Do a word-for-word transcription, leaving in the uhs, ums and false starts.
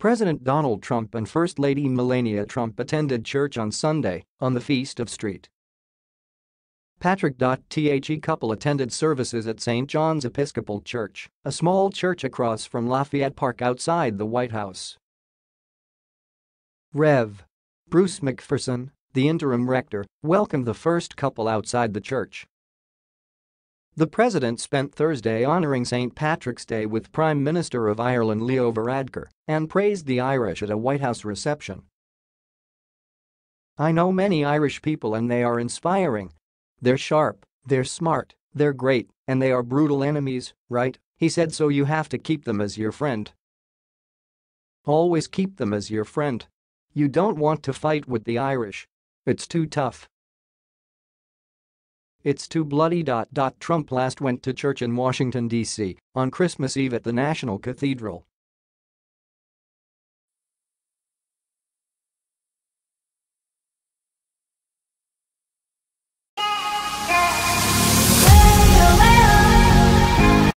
President Donald Trump and First Lady Melania Trump attended church on Sunday, on the feast of Saint Patrick. The couple attended services at Saint John's Episcopal Church, a small church across from Lafayette Park outside the White House. Rev. Bruce McPherson, the interim rector, welcomed the first couple outside the church. The president spent Thursday honoring Saint Patrick's Day with Prime Minister of Ireland Leo Varadkar and praised the Irish at a White House reception. "I know many Irish people and they are inspiring. They're sharp, they're smart, they're great, and they are brutal enemies, right?" he said, "so you have to keep them as your friend. Always keep them as your friend. You don't want to fight with the Irish. It's too tough. It's too bloody." Trump last went to church in Washington, D C on Christmas Eve at the National Cathedral.